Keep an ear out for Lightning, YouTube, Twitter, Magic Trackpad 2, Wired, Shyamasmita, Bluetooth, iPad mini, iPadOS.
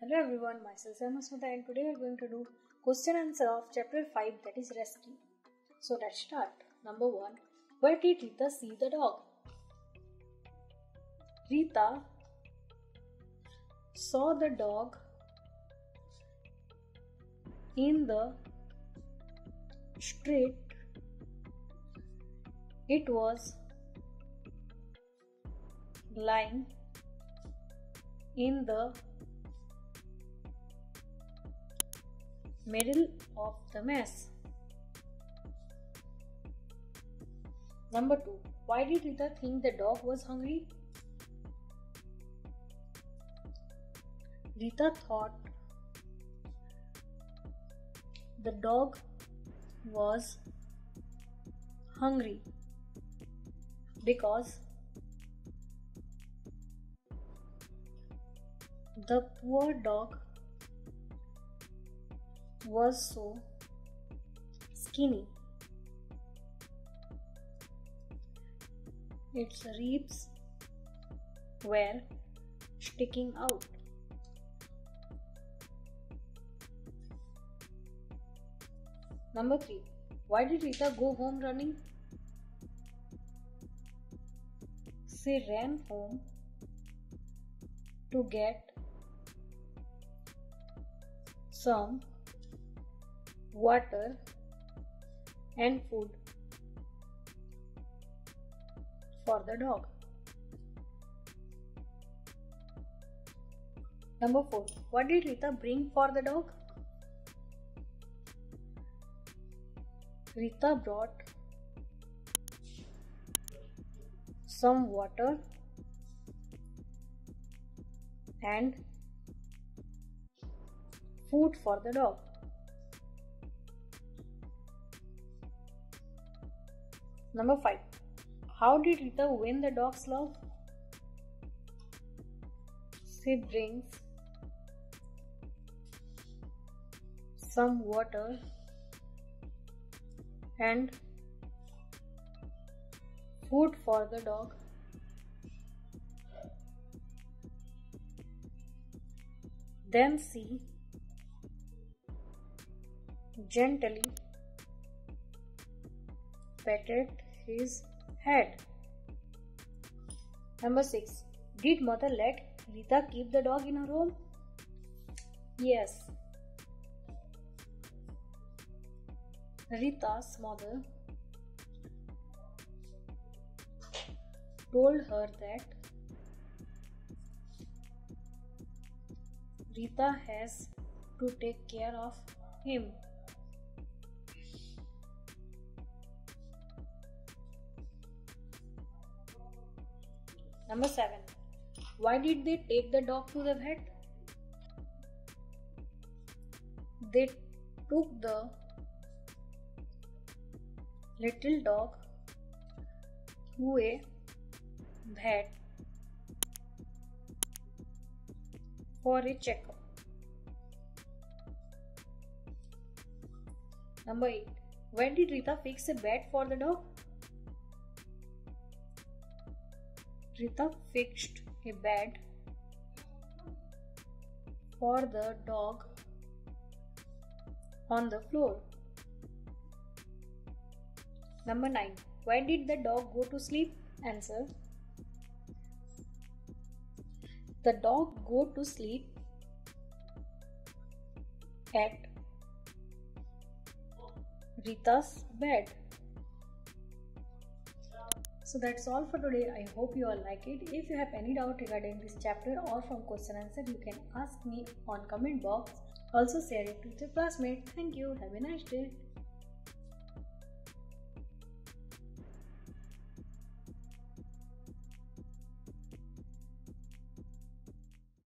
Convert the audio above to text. Hello everyone, myself Shyamasmita, and today we are going to do question and answer of chapter 5, that is rescue. So let's start. Number 1. Where did Rita see the dog? Rita saw the dog in the street. It was lying in the middle of the mess. Number 2. Why did Rita think the dog was hungry? Rita thought the dog was hungry because the poor dog was so skinny. Its ribs were sticking out. Number 3. Why did Rita go home running? She ran home to get some water and food for the dog. Number 4. What did Rita bring for the dog? Rita brought some water and food for the dog. Number 5. How did Rita win the dog's love? She brings some water and food for the dog. Then she gently patted his head. Number 6. Did mother let Rita keep the dog in her home? Yes. Rita's mother told her that Rita has to take care of him. Number 7. Why did they take the dog to the vet? They took the little dog to a vet for a checkup. Number 8. When did Rita fix a bed for the dog? Rita fixed a bed for the dog on the floor. Number 9. Why did the dog go to sleep? Answer. The dog go to sleep at Rita's bed. So that's all for today. I hope you all like it. If you have any doubt regarding this chapter or from question answer, you can ask me on comment box. Also share it with your classmate. Thank you. Have a nice day.